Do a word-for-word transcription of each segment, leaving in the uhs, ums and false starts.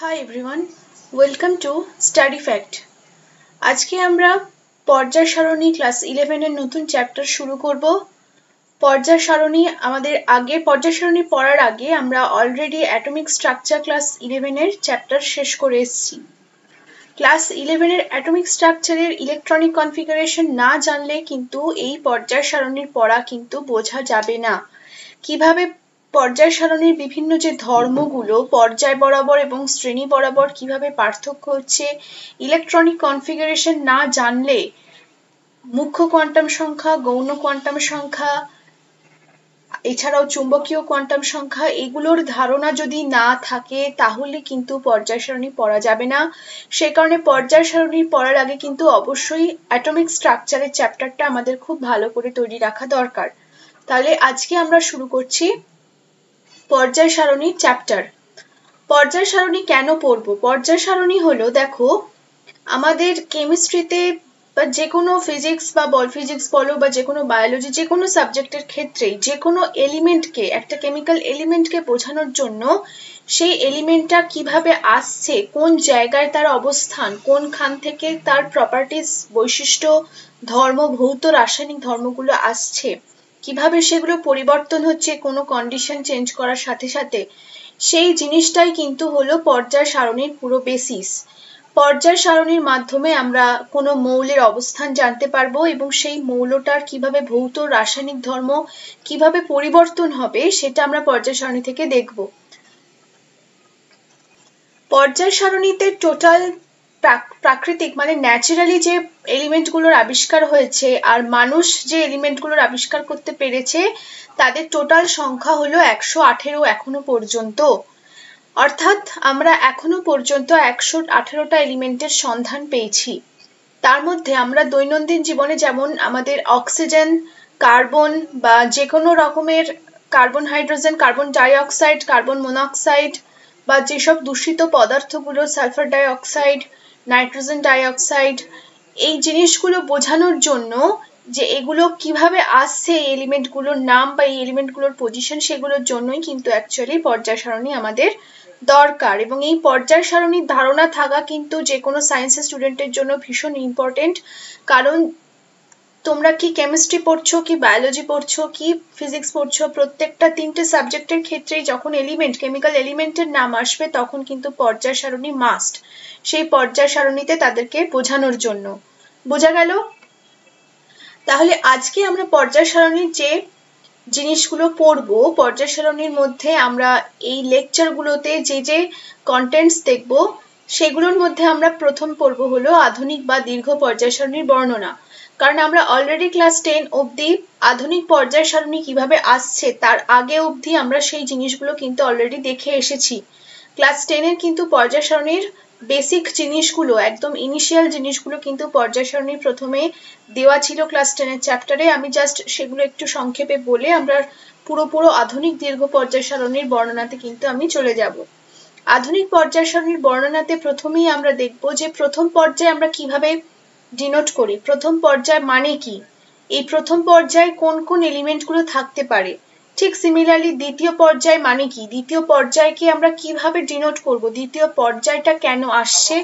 Hi everyone welcome to study fact. आज के आम्रा पर्याय सारणी क्लास इलेवन एर नतून चैप्टर शुरू करब। पर्याय सारणी आमादेर आगे पर्याय सारणी पढ़ार आगे आम्रा already atomic structure class eleven एर चैप्टर शेष करे एसेछि। क्लास इलेवन एर एटमिक स्ट्रक्चरेर इलेक्ट्रनिक कन्फिगारेशन ना जानले किन्तु एई पर्याय सारणीर पढ़ा किन्तु बोझा जाबे ना। किभाबे पर्याय सारणीर विभिन्न जो धर्मगुलो पर्याय बराबर एवं श्रेणी बराबर किभाबे पार्थक्य होच्छे इलेक्ट्रनिक कन्फिगारेशन ना जानले मुख्य क्वांटाम संख्या गौण क्वांटाम संख्या एछाड़ाओ चुम्बकीय क्वांटाम संख्या एगुलोर धारणा जदि ना थाके ताहले किन्तु पर्याय सारणी पढ़ा जाबे ना। सेई कारणे पर्याय सारणी पढ़ार आगे किन्तु अवश्यई एटमिक स्ट्राक्चारेर चैप्टारटा आमादेर खूब भालो करे तैरी राखा दरकार। ताहले आजके आमरा शुरू करछि पर्याय सारणी चैप्टर। पर्याय सारणी क्यों पढ़ब? पर्याय सारणी हलो देखो आमादेर केमिस्ट्रीते বা যে কোনো ফিজিক্স বা বল ফিজিক্স বলো বা যে কোনো বায়োলজি যে কোনো সাবজেক্টের ক্ষেত্রে যে কোনো এলিমেন্টকে একটা কেমিক্যাল এলিমেন্টকে বোঝানোর জন্য সেই এলিমেন্টটা কিভাবে আসছে কোন জায়গায় তার অবস্থান কোনখান থেকে তার প্রপার্টিজ বৈশিষ্ট্য ধর্ম ভৌত রাসায়নিক ধর্মগুলো আসছে কিভাবে সেগুলো পরিবর্তন হচ্ছে কোনো কন্ডিশন চেঞ্জ করার সাথে সাথে সেই জিনিসটাই কিন্তু হলো পর্যায় সারণীর পুরো বেসিস। पर्याय सारणीर माध्यमे आमरा कोनो मौलेर अवस्थान जानते पारबो एबं सेई मौलटार किभाबे भौत रासायनिक धर्म किभाबे परिवर्तन होबे सेटा आमरा पर्याय सारणी थेके देखबो। पर्याय सारणीते टोटाल प्राकृतिक माने न्याचुराली जे एलिमेंटगुलोर आविष्कार होयेछे आर मानुष जे एलिमेंटगुलोर आविष्कार करते पेरेछे तादेर टोटाल संख्या हलो एक सौ अठारह एखोनो पर्यन्तो। अर्थात आमरा एखोनो पर्यन्तो एक सौ अठारह टा एलिमेंटेर सन्धान पेयेछि। तार मध्ये आमरा दैनन्दिन जीवने जेमन आमादेर अक्सिजेन कार्बन बा जे कोनो रकमेर carbon hydrogen carbon dioxide carbon monoxide बा जे सब दूषित पदार्थगुलो सालफार डाइअक्साइड नाइट्रोजेन डाइअक्साइड एई जिनिसगुलो बोझानोर जोन्नो যে এগুলো কিভাবে আসছে এলিমেন্টগুলোর নাম বা এই এলিমেন্টগুলোর পজিশন সেগুলোর জন্যই কিন্তু অ্যাকচুয়ালি পর্যায় সারণী আমাদের দরকার। এবং এই পর্যায় সারণীর ধারণা থাকা কিন্তু যে কোনো সায়েন্সের স্টুডেন্টের জন্য ভীষণ ইম্পর্টেন্ট। কারণ তোমরা কি কেমিস্ট্রি পড়ছো কি বায়োলজি পড়ছো কি ফিজিক্স পড়ছো প্রত্যেকটা তিনটে সাবজেক্টের ক্ষেত্রেই যখন এলিমেন্ট কেমিক্যাল এলিমেন্টের নাম আসবে তখন কিন্তু পর্যায় সারণী মাস্ট। সেই পর্যায় সারণীতে তাদেরকে বোঝানোর জন্য বোঝা গেল। তাহলে আজকে আমরা পর্যায় সারণীর যে জিনিসগুলো পড়ব পর্যায় সারণীর মধ্যে আমরা এই লেকচারগুলোতে যে যে কন্টেন্টস দেখব সেগুলোর মধ্যে আমরা প্রথম পড়ব হলো আধুনিক বা দীর্ঘ পর্যায় সারণীর বর্ণনা। কারণ আমরা অলরেডি ক্লাস টেন অবধি আধুনিক পর্যায় সারণী কিভাবে আসছে তার আগে অবধি আমরা সেই জিনিসগুলো কিন্তু অলরেডি দেখে এসেছি। ক্লাস টেন এর কিন্তু পর্যায় সারণীর बेसिक जिनिसगुलो एकदम इनिशियल जिनिसगुलो किन्तु पर्याय सारणी प्रथमे देवा छिलो क्लास टेन एर चैप्टारे। आमी जस्ट सेगुलो एकटु संक्षेपे बोले आमरा पुरोपुरो आधुनिक दीर्घ पर्याय सारणीर बर्णनाते किन्तु आमी चले जाबो। आधुनिक पर्याय सारणीर बर्णनाते प्रथमेई आमरा देखबो जे प्रथम पर्याय आमरा किभाबे डिनोट करी प्रथम पर्याय माने कि एई प्रथम पर्याये कोन कोन एलिमेंटगुलो थाकते पारे। ठीक सिमिलारलि द्वितीय पर्याय माने कि द्वितीय पर्यायके आमरा किभाबे डिनोट करब द्वितीय पर्यायटा केन आसछे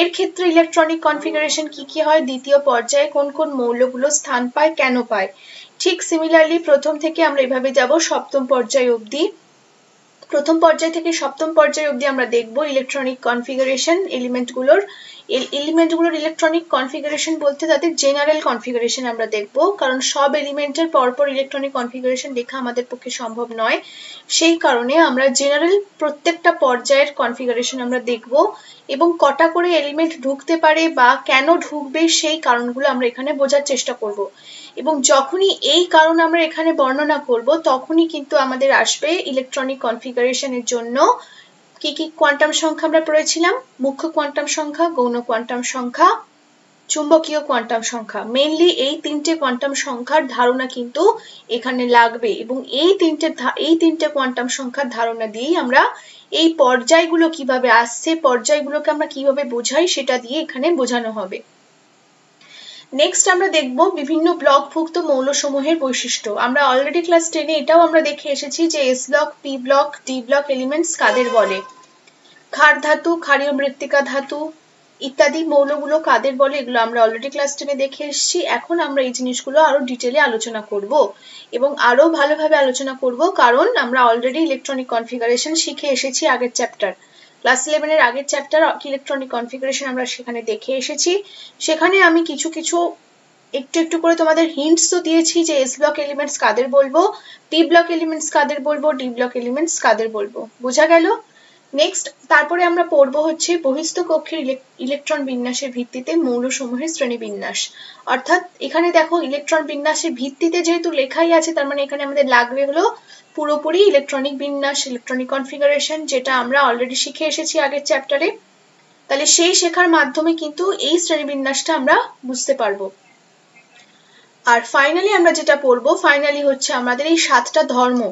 एर क्षेत्रे इलेक्ट्रनिक कन्फिगारेशन कि कि हय द्वितीय पर्याये कोन कोन मौलगुलो स्थान पाय केन पाय। ठीक सिमिलारलि प्रथम थेके आमरा एभाबे जाब सप्तम पर्याय अब्दि। प्रथम पर्याय थेके सप्तम पर्याय अब्दि आमरा देखब इलेक्ट्रनिक कन्फिगारेशन एलिमेंटगुलोर एलिमेंटगुलोर इलेक्ट्रनिक कन्फिगारेशन बोलते तादेर जेनारेल कन्फिगारेशन आमरा देखबो। कारण सब एलिमेंटेर परपर इलेक्ट्रनिक कन्फिगारेशन देखा आमादेर पक्षे सम्भव नय सेई कारणे आमरा जेनारेल प्रत्येकटा पर्यायेर कन्फिगारेशन आमरा देखबो एबं कटा करे एलिमेंट ढुकते पारे बा केन ढुकबे सेई कारणगुलो आमरा एखाने बोझार चेष्टा करबो। এবং যখনই এই কারণ আমরা এখানে বর্ণনা করব তখনই কিন্তু আমাদের আসবে ইলেকট্রনিক কনফিগারেশনের জন্য কি কি কোয়ান্টাম সংখ্যা আমরা পড়েছিলাম মুখ্য কোয়ান্টাম সংখ্যা গৌণ কোয়ান্টাম সংখ্যা চুম্বকীয় কোয়ান্টাম সংখ্যা। মেইনলি এই তিনটে কোয়ান্টাম সংখ্যার ধারণা কিন্তু এখানে লাগবে এবং এই তিনটে এই তিনটে কোয়ান্টাম সংখ্যার ধারণা দিয়ে আমরা এই পর্যায়গুলো কিভাবে আসছে পর্যায়গুলোকে আমরা কিভাবে বোঝাই সেটা দিয়ে এখানে বোঝানো হবে। नेक्स्ट आमरा देखबो विभिन्न ब्लकभुक्त मौलसमूहेर वैशिष्ट्य। आमरा अलरेडी क्लास टेन ए एटाओ आमरा देखे एसेछि जे S block P block D block elements कादेर बोले। ক্ষার ধাতু, ক্ষারীয় মৃত্তিকা ধাতু ইত্যাদি মৌলগুলো কাদের বলে এগুলো আমরা অলরেডি ক্লাস টেনে দেখে এসেছি। এখন আমরা এই জিনিসগুলো আরো ডিটেইলে আলোচনা করব এবং আরো ভালোভাবে আলোচনা করব, কারণ আমরা অলরেডি ইলেকট্রনিক কনফিগারেশন শিখে এসেছি আগের চ্যাপ্টার ক্লাস এগারো এর আগের চ্যাপ্টার ইলেকট্রনিক কনফিগারেশন আমরা সেখানে দেখে এসেছি। সেখানে আমি কিছু কিছু একটু একটু করে তোমাদের হিন্টস তো দিয়েছি যে এস ব্লক এলিমেন্টস কাদের বলবো, টি ব্লক এলিমেন্টস কাদের বলবো, ডি ব্লক এলিমেন্টস কাদের বলবো, বোঝা গেল। নেক্সট তারপরে আমরা পড়বো হচ্ছে বহিস্থ কক্ষের ইলেকট্রন বিন্যাসের ভিত্তিতে মৌলসমূহের শ্রেণী বিন্যাস। অর্থাৎ এখানে দেখো ইলেকট্রন বিন্যাসের ভিত্তিতে যেহেতু লেখাই আছে তার মানে এখানে আমাদের লাগবে হলো পুরোপুরি ইলেকট্রনিক বিন্যাস, ইলেকট্রনিক কনফিগারেশন, যেটা আমরা অলরেডি শিখে এসেছি আগের চ্যাপ্টারে। তাহলে সেই শেখার মাধ্যমে কিন্তু এই শ্রেণী বিন্যাসটা আমরা বুঝতে পারবো। আর ফাইনালি আমরা যেটা পড়বো ফাইনালি হচ্ছে আমাদের এই সাতটা ধর্ম,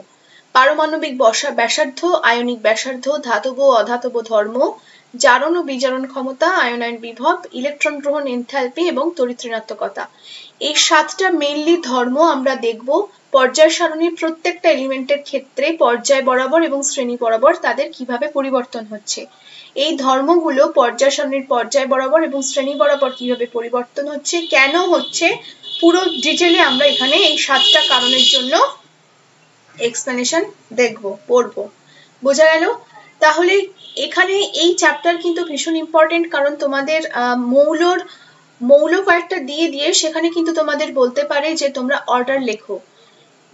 পারমাণবিক ব্যাসার্ধ, আয়নিক ব্যাসার্ধ, ধাতব ও অধাতব ধর্ম, জারণ ও বিজারণ ক্ষমতা, আয়নায়ন বিভব, ইলেকট্রন গ্রহণ এনথালপি এবং তড়িৎ ঋণাত্মকতা, এই সাতটা মেইনলি ধর্ম আমরা দেখব। পর্যায় সারণীর প্রত্যেকটা এলিমেন্টের ক্ষেত্রে পর্যায় বরাবর এবং শ্রেণী বরাবর তাদের কিভাবে পরিবর্তন হচ্ছে, এই ধর্মগুলো পর্যায় সারণীর পর্যায় বরাবর এবং শ্রেণী বরাবর কিভাবে পরিবর্তন হচ্ছে, কেন হচ্ছে, পুরো ডিটেইলে আমরা এখানে এই সাতটা কারণের জন্য এক্সপ্লেনেশন দেখব, পড়বো, বোঝা গেল। তাহলে এখানে এই চ্যাপ্টার কিন্তু ভীষণ ইম্পর্টেন্ট, কারণ তোমাদের মৌলর মৌল কয়েকটা দিয়ে দিয়ে সেখানে কিন্তু তোমাদের বলতে পারে যে তোমরা অর্ডার লেখো।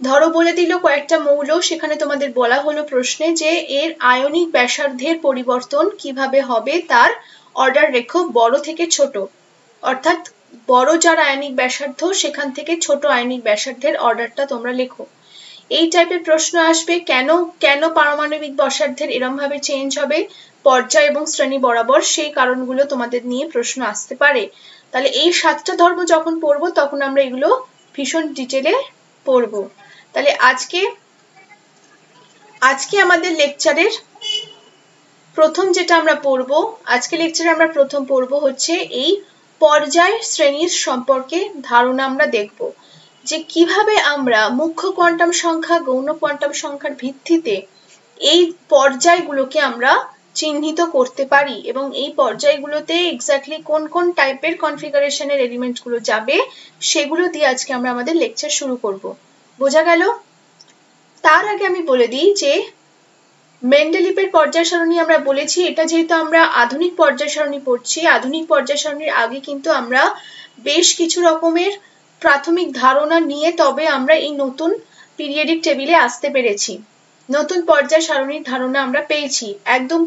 ধরো বলে দিল কয়েকটা মৌল, সেখানে তোমাদের বলা হলো প্রশ্নে যে এর আয়নিক ব্যাসার্ধের পরিবর্তন কিভাবে হবে তার অর্ডার লেখো বড় থেকে ছোট, অর্থাৎ বড় যার আয়নিক ব্যাসার্ধ সেখান থেকে ছোট আয়নিক ব্যাসার্ধের অর্ডারটা তোমরা লেখো। এই টাইপের প্রশ্ন আসবে। কেন কেন পারমাণবিক ব্যাসার্ধের এরম ভাবে চেঞ্জ হবে পর্যায় এবং শ্রেণী বরাবর, সেই কারণগুলো তোমাদের নিয়ে প্রশ্ন আসতে পারে। তাহলে এই সাতটা ধর্ম যখন পড়বো তখন আমরা এগুলো ভীষণ ডিটেলে পড়বো। তাহলে আজকে আজকে আমাদের লেকচারের প্রথম যেটা আমরা পড়বো, আজকে লেকচারে আমরা প্রথম পড়বো হচ্ছে এই পর্যায় শ্রেণীর সম্পর্কে ধারণা আমরা দেখবো, যে কিভাবে আমরা মুখ্য কোয়ান্টাম সংখ্যা, গৌণ কোয়ান্টাম সংখ্যার ভিত্তিতে এই পর্যায়গুলোকে আমরা চিহ্নিত করতে পারি এবং এই পর্যায়গুলোতে এক্স্যাক্টলি কোন কোন টাইপের কনফিগারেশনের এলিমেন্টগুলো যাবে সেগুলো দিয়ে আজকে আমরা আমাদের লেকচার শুরু করব, বোঝা গেল। তার আগে আমি বলে দিই যে মেন্ডেলিপের পর্যায় সারণী আমরা বলেছি, এটা যেহেতু আমরা আধুনিক পর্যায় সারণী পড়ছি, আধুনিক পর্যায় সারণীর আগে কিন্তু আমরা বেশ কিছু রকমের প্রাথমিক ধারণা নিয়ে তবে আমরা এই নতুন পিরিয়ডিক টেবিলে আসতে পেরেছি, নতুন পর্যায় সারণীর ধারণা আমরা পেয়েছি। একদম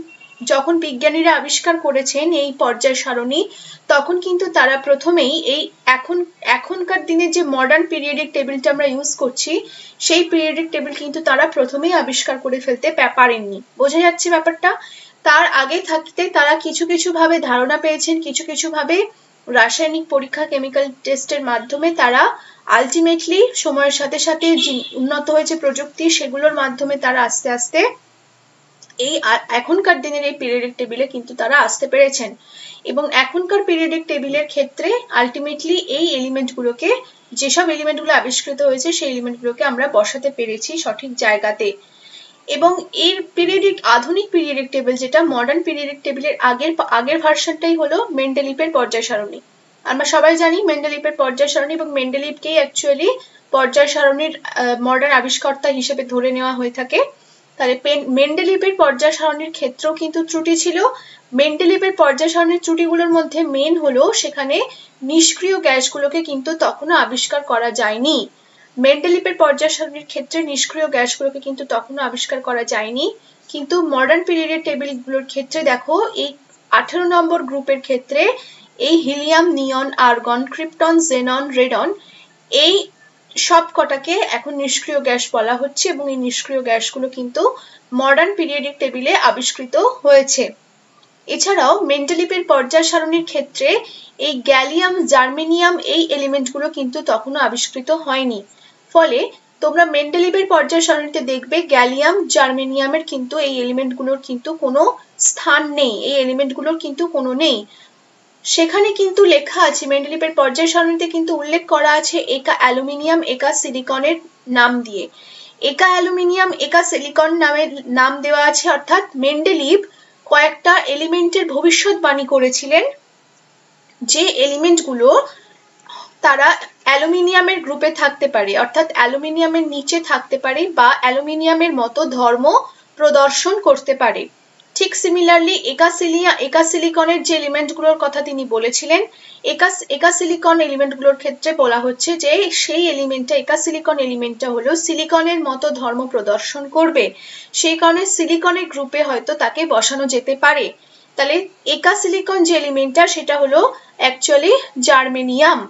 যখন বিজ্ঞানীরা আবিষ্কার করেছেন এই পর্যায় সারণী তখন কিন্তু তারা প্রথমেই এই এখন এখনকার দিনে যে মডার্ন পিরিয়ডিক টেবিলটা আমরা ইউজ করছি সেই পিরিয়ডিক টেবিল কিন্তু তারা প্রথমেই আবিষ্কার করে ফেলতে পারেননি, বোঝা যাচ্ছে ব্যাপারটা। তার আগে থাকতে তারা কিছু কিছু ভাবে ধারণা পেয়েছেন, কিছু কিছু ভাবে রাসায়নিক পরীক্ষা, কেমিক্যাল টেস্টের মাধ্যমে তারা আলটিমেটলি সময়ের সাথে সাথে উন্নত হয়েছে প্রযুক্তি, সেগুলোর মাধ্যমে তারা আস্তে আস্তে এই এখনকার দিনের এই পিরিয়ডিক টেবিলে কিন্তু তারা আসতে পেরেছেন এবং এখনকার পিরিয়ডিক টেবিলের ক্ষেত্রে আলটিমেটলি এই এলিমেন্টগুলোকে, যেসব এলিমেন্টগুলো আবিষ্কৃত হয়েছে সেই এলিমেন্টগুলোকে আমরা বসাতে পেরেছি সঠিক জায়গাতে। এবং এর পিরিয়ডিক আধুনিক পিরিয়ডিক টেবিল যেটা মডার্ন পিরিয়ডিক টেবিলের আগের আগের ভার্সনটাই হলো মেন্ডেলিপের পর্যায় সারণী। আমরা সবাই জানি মেন্ডেলিপের পর্যায় সারণী এবং মেন্ডেলিপকেই অ্যাকচুয়ালি পর্যায় সারণীর মডার্ন আবিষ্কর্তা হিসেবে ধরে নেওয়া হয়ে থাকে। তাহলে মেন্ডেলিপের পর্যায় সারণীর ক্ষেত্রেও কিন্তু ত্রুটি ছিল। মেন্ডেলিপের পর্যায় সারণীর ত্রুটিগুলোর মধ্যে মেন হলো সেখানে নিষ্ক্রিয় গ্যাসগুলোকে কিন্তু তখনও আবিষ্কার করা যায়নি। মেন্ডেলিপের পর্যায় সারণীর ক্ষেত্রে নিষ্ক্রিয় গ্যাসগুলোকে কিন্তু তখনও আবিষ্কার করা যায়নি, কিন্তু মডার্ন পিরিয়ডের টেবিলগুলোর ক্ষেত্রে দেখো এই আঠেরো নম্বর গ্রুপের ক্ষেত্রে এই helium, neon, argon, krypton, xenon, radon এই সব কটাকে এখন নিষ্ক্রিয় গ্যাস বলা হচ্ছে এবং এই নিষ্ক্রিয় গ্যাসগুলো কিন্তু মডার্ন পিরিয়ডিক টেবিলে আবিষ্কৃত হয়েছে। এছাড়াও মেন্ডেলিপের পর্যায় সারণীর ক্ষেত্রে এই গ্যালিয়াম, জার্মেনিয়াম এই এলিমেন্টগুলো কিন্তু তখনও আবিষ্কৃত হয়নি। ফলে তোমরা মেন্ডেলিপের পর্যায় সারণীতে দেখবে গ্যালিয়াম, জার্মেনিয়ামের কিন্তু এই এলিমেন্টগুলোর কিন্তু কোনো স্থান নেই, এই এলিমেন্টগুলোর কিন্তু কোনো নেই। সেখানে কিন্তু লেখা আছে মেন্ডেলিপের পর্যায় সারণীতে কিন্তু উল্লেখ করা আছে একা অ্যালুমিনিয়াম, একা সিলিকনের নাম দিয়ে, একা অ্যালুমিনিয়াম, একা সিলিকন নামের নাম দেওয়া আছে। অর্থাৎ মেন্ডেলিপ কয়েকটা এলিমেন্টের ভবিষ্যৎবাণী করেছিলেন, যে এলিমেন্টগুলো তারা অ্যালুমিনিয়ামের গ্রুপে থাকতে পারে, অর্থাৎ অ্যালুমিনিয়ামের নিচে থাকতে পারে বা অ্যালুমিনিয়ামের মতো ধর্ম প্রদর্শন করতে পারে। ঠিক সিমিলারলি একাসিলিয়া একাসিলিকনের যে এলিমেন্টগুলোর কথা তিনি বলেছিলেন, একাস একাসিলিকন এলিমেন্টগুলোর ক্ষেত্রে বলা হচ্ছে যে সেই এলিমেন্টটা একাসিলিকন এলিমেন্টটা হলো সিলিকনের মতো ধর্ম প্রদর্শন করবে, সেই কারণে সিলিকনের গ্রুপে হয়তো তাকে বসানো যেতে পারে। তাহলে একাসিলিকন যে এলিমেন্টটা সেটা হলো অ্যাকচুয়ালি জার্মেনিয়াম,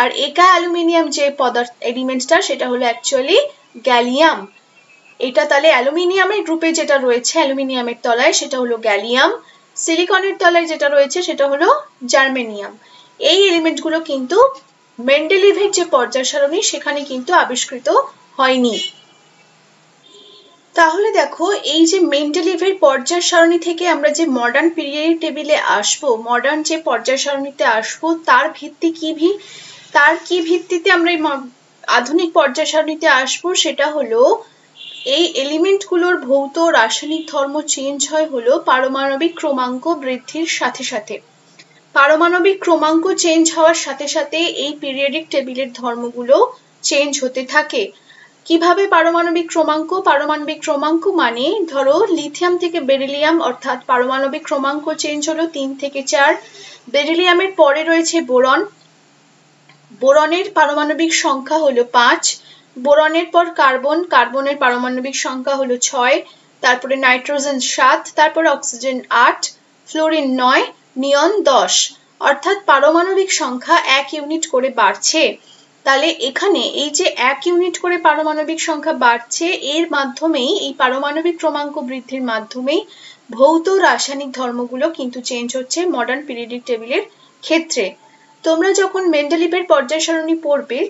আর একা অ্যালুমিনিয়াম যে পদার্থ এলিমেন্টটা সেটা হলো অ্যাকচুয়ালি গ্যালিয়াম। এটা তাহলে অ্যালুমিনিয়ামের গ্রুপে যেটা রয়েছে অ্যালুমিনিয়ামের তলায় সেটা হলো গ্যালিয়াম, সিলিকনের তলায় যেটা রয়েছে সেটা হলো জার্মেনিয়াম। এই এলিমেন্টগুলো কিন্তু মেন্ডেলিভের যে পর্যায় সারণী সেখানে কিন্তু আবিষ্কৃত হয়নি। তাহলে দেখো এই যে মেন্ডেলিভের পর্যায় সারণী থেকে আমরা যে মডার্ন পিরিয়ডিক টেবিলে আসবো, মডার্ন যে পর্যায় সারণীতে আসবো তার ভিত্তি কি ভি তার কি ভিত্তিতে আমরা এই আধুনিক পর্যায় সারণীতে আসবো, সেটা হলো এই এলিমেন্টগুলোর ভৌত রাসায়নিক ধর্ম চেঞ্জ হয় হলো পারমাণবিক ক্রমাঙ্ক বৃদ্ধির সাথে সাথে। পারমাণবিক ক্রমাঙ্ক চেঞ্জ হওয়ার সাথে সাথে এই পিরিয়ডিক টেবিলের ধর্মগুলো চেঞ্জ হতে থাকে। কিভাবে পারমাণবিক ক্রমাঙ্ক? পারমাণবিক ক্রমাঙ্ক মানে ধরো লিথিয়াম থেকে বেরিলিয়াম, অর্থাৎ পারমাণবিক ক্রমাঙ্ক চেঞ্জ হলো তিন থেকে চার। বেরিলিয়ামের পরে রয়েছে বোরন, বোরনের পারমাণবিক সংখ্যা হলো পাঁচ। বোরনের পর কার্বন, কার্বনের পারমাণবিক সংখ্যা হলো ছয়, তারপরে নাইট্রোজেন সাত, তারপরে অক্সিজেন আট, ফ্লোরিন নয়, নিয়ন দশ। অর্থাৎ পারমাণবিক সংখ্যা এক ইউনিট করে বাড়ছে। তাহলে এখানে এই যে এক ইউনিট করে পারমাণবিক সংখ্যা বাড়ছে, এর মাধ্যমেই এই পারমাণবিক ক্রমাঙ্ক বৃদ্ধির মাধ্যমেই ভৌত রাসায়নিক ধর্মগুলো কিন্তু চেঞ্জ হচ্ছে মডার্ন পিরিয়ডিক টেবিলের ক্ষেত্রে। তোমরা যখন মেন্ডেলিভের পর্যায় সারণী পড়বে,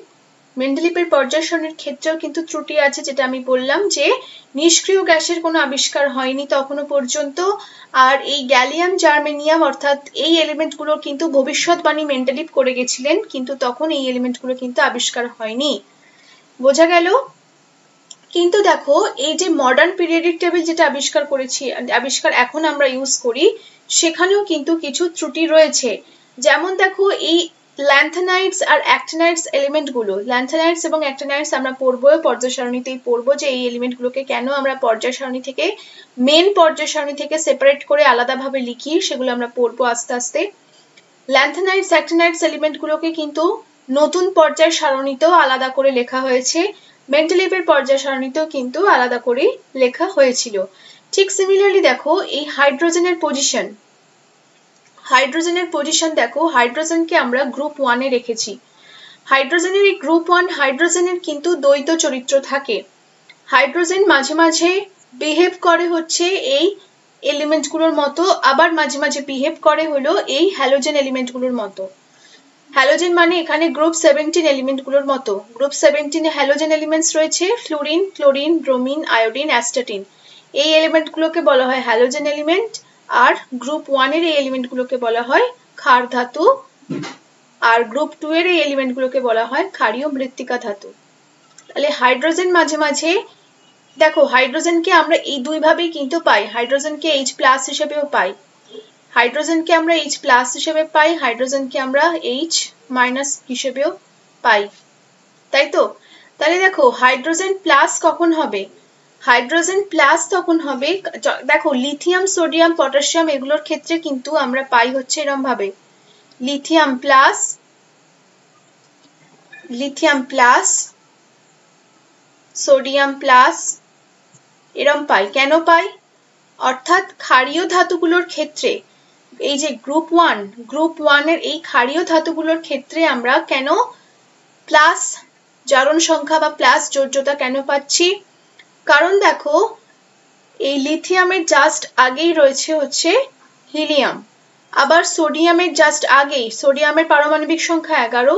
মেন্ডেলিভের পর্যায় সারণীর ক্ষেত্রেও কিন্তু ত্রুটি আছে, যেটা আমি বললাম যে নিষ্ক্রিয় গ্যাসের কোনো আবিষ্কার হয়নি তখনো পর্যন্ত। আর এই গ্যালিয়াম জার্মেনিয়াম অর্থাৎ এই এলিমেন্টগুলোর কিন্তু ভবিষ্যৎবাণী মেন্ডেলিভ করে গেছিলেন, কিন্তু তখন এই এলিমেন্টগুলো কিন্তু আবিষ্কার হয়নি। বোঝা গেল? কিন্তু দেখো এই যে মডার্ন পিরিয়ডিক টেবিল যেটা আবিষ্কার করেছি আবিষ্কার এখন আমরা ইউজ করি, সেখানেও কিন্তু কিছু ত্রুটি রয়েছে। যেমন দেখো এই ল্যান্থানাইডস আর অ্যাক্টিনাইডস এলিমেন্টগুলো, ল্যান্থানাইডস এবং অ্যাক্টিনাইডস আমরা পড়বো, পর্যায় সারণীতেই পড়বো যে এই এলিমেন্টগুলোকে কেন আমরা পর্যায় সারণী থেকে মেন পর্যায় সারণী থেকে সেপারেট করে আলাদাভাবে লিখি, সেগুলো আমরা পড়বো আস্তে আস্তে। ল্যান্থানাইডস অ্যাক্টিনাইডস এলিমেন্টগুলোকে কিন্তু নতুন পর্যায় সারণীতেও আলাদা করে লেখা হয়েছে, মেন্ডেলিভের পর্যায় সারণীতেও কিন্তু আলাদা করে লেখা হয়েছিল। ঠিক সিমিলারলি দেখো এই হাইড্রোজেনের পজিশন, হাইড্রোজেনের পজিশন দেখো হাইড্রোজেনকে আমরা গ্রুপ ওয়ানে রেখেছি। হাইড্রোজেনের এই গ্রুপ ওয়ান হাইড্রোজেনের কিন্তু দ্বৈত চরিত্র থাকে। হাইড্রোজেন মাঝে মাঝে বিহেভ করে হচ্ছে এই এলিমেন্টগুলোর মতো, আবার মাঝে মাঝে বিহেভ করে হলো এই হ্যালোজেন এলিমেন্টগুলোর মতো। হ্যালোজেন মানে এখানে গ্রুপ সেভেন্টিন এলিমেন্টগুলোর মতো। গ্রুপ সেভেন্টিনে হ্যালোজেন এলিমেন্টস রয়েছে fluorine, chlorine, bromine, iodine, astatine. এই এলিমেন্টগুলোকে বলা হয় হ্যালোজেন এলিমেন্ট, আর গ্রুপ ওয়ান এর এই এলিমেন্টগুলোকে বলা হয় ক্ষার ধাতু, আর গ্রুপ টু এর এই এলিমেন্টগুলোকে বলা হয় ক্ষারীয় মৃত্তিকা ধাতু। তাহলে হাইড্রোজেন মাঝে মাঝে দেখো হাইড্রোজেনকে আমরা এই দুই ভাবেই কিন্তু পাই, হাইড্রোজেনকে H+ হিসেবেও পাই, হাইড্রোজেনকে আমরা H+ হিসেবে পাই, হাইড্রোজেনকে আমরা H- হিসেবেও পাই, তাই তো? তাহলে দেখো হাইড্রোজেন প্লাস কখন হবে? হাইড্রোজেন প্লাস তখন হবে, দেখো লিথিয়াম, সোডিয়াম, পটাশিয়াম এগুলোর ক্ষেত্রে কিন্তু আমরা পাই হচ্ছে এরকম ভাবে lithium plus, lithium plus, sodium plus, এরকম পাই। কেন পাই? অর্থাৎ ক্ষারীয় ধাতুগুলোর ক্ষেত্রে এই যে গ্রুপ ওয়ান, গ্রুপ ওয়ানের এই ক্ষারীয় ধাতুগুলোর ক্ষেত্রে আমরা কেন প্লাস জারণ সংখ্যা বা প্লাস যোজ্যতা কেন পাচ্ছি? কারণ দেখো এই লিথিয়ামের জাস্ট আগেই রয়েছে হচ্ছে হিলিয়াম, আবার সোডিয়ামের জাস্ট আগেই, সোডিয়ামের পারমাণবিক সংখ্যা এগারো,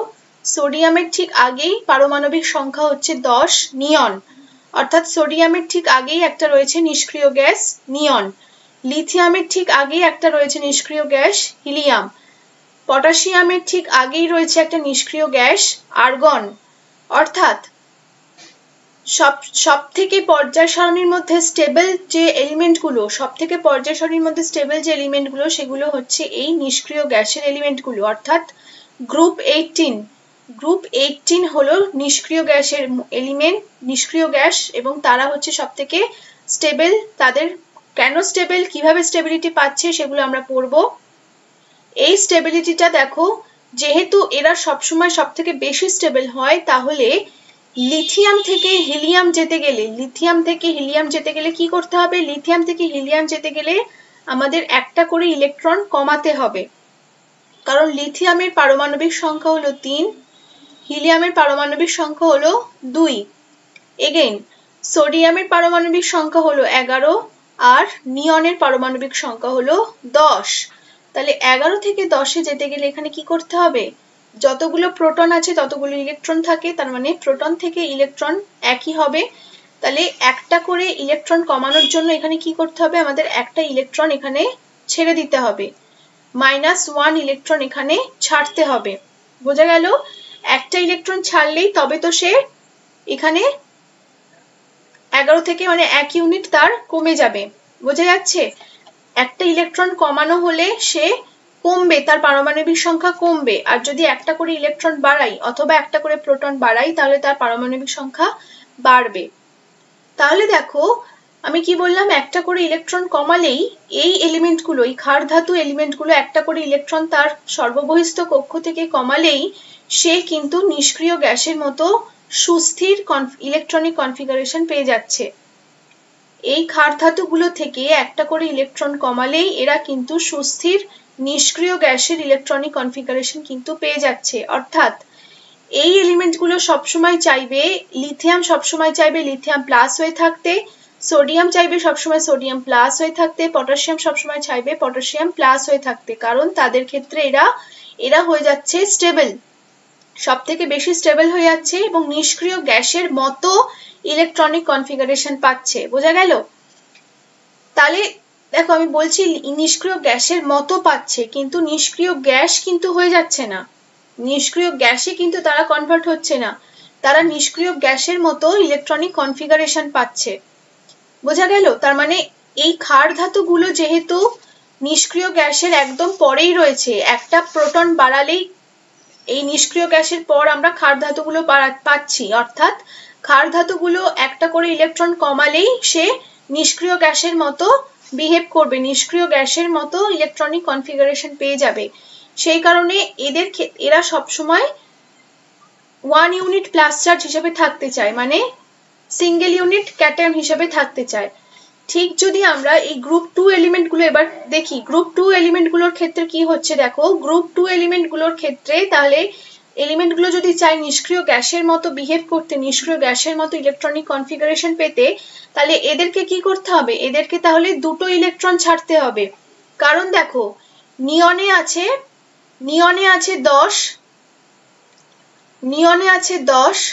সোডিয়ামের ঠিক আগেই পারমাণবিক সংখ্যা হচ্ছে দশ, নিয়ন। অর্থাৎ সোডিয়ামের ঠিক আগেই একটা রয়েছে নিষ্ক্রিয় গ্যাস নিয়ন, লিথিয়ামের ঠিক আগেই একটা রয়েছে নিষ্ক্রিয় গ্যাস হিলিয়াম, পটাশিয়ামের ঠিক আগেই রয়েছে একটা নিষ্ক্রিয় গ্যাস আর্গন। অর্থাৎ सब सबथेके पर्याय सारणीर मध्य स्टेबल जे एलिमेंटगुलो सबथेके पर्याय सारणीर मध्य स्टेबल जे एलिमेंटगुलो सेगुलो हच्छे एई निष्क्रिय गैसेर एलिमेंटगुलो अर्थात ग्रुप अठारह ग्रुप अठारह हलो निष्क्रिय गैसेर एलिमेंट निष्क्रिय गैस एबं तारा हच्छे सबथेके स्टेबल तादेर केन स्टेबल किभाबे स्टेबिलिटी पाच्छे सेगुलो आमरा पढ़बो। एई स्टेबिलिटीटा देखो जेहेतु एरा सब समय सबथेके बेशी स्टेबल हय ताहले लिथियम थेके हिलियम जेते गेले लिथियम थेके हिलियम जेते गेले की करते हबे लिथियम थेके हिलियम जेते गेले आमादेर एकटा करे इलेक्ट्रन कमाते हबे कारण लिथियमेर पारमाणविक संख्या हलो तीन हिलियमेर पारमाणविक संख्या हलो दुई एगेन सोडियमेर पारमाणविक संख्या हलो एगारो और नियनेर पारमाणविक संख्या हलो दस ताहले एगारो थेके दशे जेते गेले एखाने की करते हबे যতগুলো প্রোটন আছে ততগুলো ইলেকট্রন থাকে তার মানে প্রোটন থেকে ইলেকট্রন একই হবে তাহলে একটা করে ইলেকট্রন কমানোর জন্য এখানে কি করতে হবে আমাদের একটা ইলেকট্রন এখানে ছেড়ে দিতে হবে মাইনাস ওয়ান ইলেকট্রন এখানে ছাড়তে হবে বোঝা গেল একটা ইলেকট্রন ছাড়লেই তবে তো সে এখানে এগারো থেকে মানে এক ইউনিট তার কমে যাবে বোঝা যাচ্ছে একটা ইলেকট্রন কমানো হলে সে कमबे तार पारमाणविक संख्या कमबे और जदि एकटा करे इलेक्ट्रन बाड़ाई अथवा एकटा करे प्रोटन बाड़ाई ताहले तार पारमाणविक संख्या बाड़बे। ताहले देखो आमी कि बोललाम एकटा करे इलेक्ट्रन कमालेई एई एलिमेंटगुलो एई क्षार धातु एलिमेंटगुलो एकटा करे इलेक्ट्रन तार सर्वबहिष्ठ कक्ष थेके कमालेई से किन्तु निष्क्रिय गैसेर मतो सुस्थिर इलेक्ट्रनिक कनफिगारेशन पेये जाच्छे एई क्षार धातुगुलो थेके एकटा करे इलेक्ट्रन कमालेई एरा किन्तु सुस्थिर निष्क्रिय गैसेर इलेक्ट्रनिक कनफिगारेशन किन्तु पेये जाच्छे अर्थात एई एलिमेंटगुलो सब समय चाइबे लिथियम सब समय चाइबे लिथियम प्लस हये थाकते सोडियम चाइबे सब समय सोडियम प्लस हये थाकते पटाशियम सब समय चाइबे पटाशियम प्लस हये थाकते कारण तादेर क्षेत्रे एरा एरा हये जाच्छे स्टेबल सबथेके बेशी स्टेबल हये जाच्छे एबं निष्क्रिय गैसेर मतो इलेक्ट्रनिक कनफिगारेशन पाच्छे बोझा गेल। ताहले देखो आमी बोलছি निष्क्रिय गैसेर मतो पाच्छे किन्तु निष्क्रिय गैस किन्तु हये जाच्छे ना निष्क्रिय गैसे किन्तु तारा कनभार्ट होच्छे ना तारा निष्क्रिय गैसेर मतो इलेक्ट्रनिक कनफिगारेशन पाच्छे बोझा गेल। तार माने एई क्षार धातुगुलो जेहेतु निष्क्रिय गैसेर एकदम परेई रयेछे एकटा प्रोटन बाड़ालेई एई निष्क्रिय गैसेर पर आमरा क्षार धातुगुलो पाच्छी अर्थात क्षार धातुगुलो एकटा करे इलेक्ट्रन कमालेई से निष्क्रिय गैसेर मतो बिहेव करबे निष्क्रिय गैसेर मतो इलेक्ट्रनिक कनफिगारेशन पेये जाबे सेई कारणे एदेर एरा सब समय वन यूनिट प्लस चार्ज हिसेबे थाकते चाय माने सिंगल यूनिट कैटायन हिसेबे थाकते चाय। ठीक जोदि आमरा एई ग्रुप टू एलिमेंटगुलो एबार देखी ग्रुप टू एलिमेंटगुलोर क्षेत्रे कि होच्छे देखो ग्रुप टू एलिमेंटगुलोर क्षेत्रे ताहले एलिमेंटगुलो जोदि चाय निष्क्रिय गैसेर मतो बिहेव करते निष्क्रिय गैसेर मतो इलेक्ट्रनिक कनफिगारेशन पेते ताहले एदेरके कि करते हबे एदेरके ताहले दुटो इलेक्ट्रन छाड़ते हबे कारण देखो नियने आछे नियने आछे दस नियने आछे दस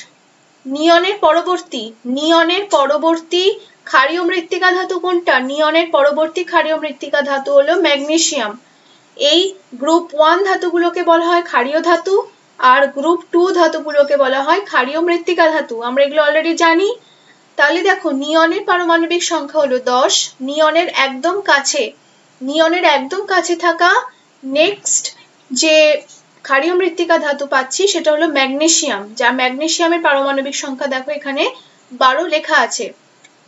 नियनेर परवर्ती नियनेर परवर्ती क्षारीय मृत्तिका धातु कोनटा नियनेर परवर्ती क्षारीय मृत्तिका धातु हलो मैग्नेशियम एई ग्रुप वन धातुगुलोके बला हय क्षारीय धातु और ग्रुप टू धातुगुलोके बला हय क्षारीय मृत्तिका धातु आमरा एगुलो अलरेडी जानी ताहले देखो नियनेर पारमाणविक संख्या हलो दस नियनेर एकदम काछे नियनेर एकदम काछे थाका नेक्स्ट जे क्षारीय मृत्तिका धातु पाচ্ছি সেটা হলো ম্যাগনেসিয়াম যা ম্যাগনেসিয়ামের পারমাণবিক সংখ্যা দেখো এখানে বারো লেখা আছে।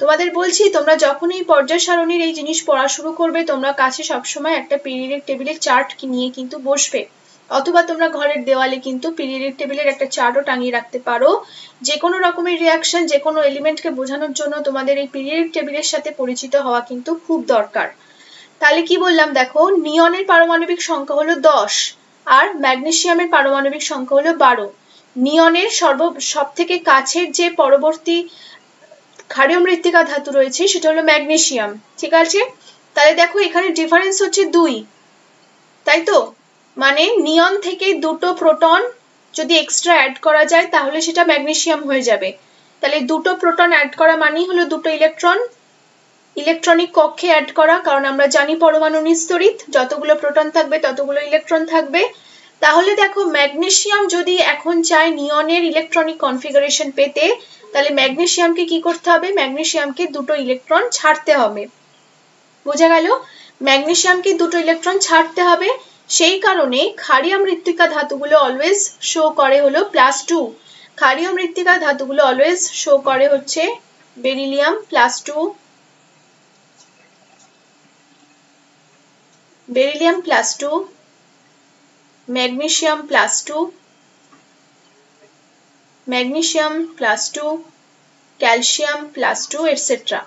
তোমাদের বলছি তোমরা যখনই পর্যায় সারণীর এই জিনিস পড়া শুরু করবে তোমরা কাছে সব সময় একটা পিরিয়ডিক টেবিলের চার্ট নিয়ে কিন্তু বসবে অথবা তোমরা ঘরের দেওয়ালে কিন্তু পিরিয়ডিক টেবিলের একটা চার্টও টাঙিয়ে রাখতে পারো যে কোনো রকমের রিঅ্যাকশন যে কোনো এলিমেন্টকে বোঝানোর জন্য তোমাদের এই পিরিয়ডিক টেবিলের সাথে পরিচিত হওয়া কিন্তু খুব দরকার। তাহলে কি বললাম দেখো নিয়নের পারমাণবিক সংখ্যা হলো দশ আর ম্যাগনেসিয়ামের পারমাণবিক সংখ্যা হলো বারো নিয়নের সর্ব সবথেকে কাছের যে পরবর্তী ক্ষারীয় মৃত্তিকা ধাতু রয়েছে সেটা হলো ম্যাগনেসিয়াম ঠিক আছে। তাহলে দেখো এখানে ডিফারেন্স হচ্ছে দুই তাই তো माने नियन थेके दुटो प्रोटन जोदि एक्सट्रा एड करा जाए ताहले सेटा मैगनेशियम हो जाबे ताहले दुटो प्रोटन एड करा मानेई हलो दुटो इलेक्ट्रन इलेक्ट्रनिक कक्षे एड करा कारण आमरा जानी परमाणु निस्तरित जतगुलो प्रोटन थाकबे ततगुलो इलेक्ट्रन थाकबे। ताहले देखो मैगनेशियम जोदि एखन चाय नियनेर इलेक्ट्रनिक कनफिगारेशन पेते তাহলে ম্যাগনেসিয়ামকে কি করতে হবে ম্যাগনেসিয়ামকে দুটো ইলেকট্রন ছাড়তে হবে বোঝা গেল ম্যাগনেসিয়ামকে দুটো ইলেকট্রন ছাড়তে হবে সেই কারণে ক্ষারীয় মৃত্তিকা ধাতুগুলো অলওয়েজ শো করে হলো প্লাস টু ক্ষারীয় মৃত্তিকা ধাতুগুলো অলওয়েজ শো করে হচ্ছে beryllium plus two beryllium plus two magnesium plus two magnesium plus two calcium plus two etcetera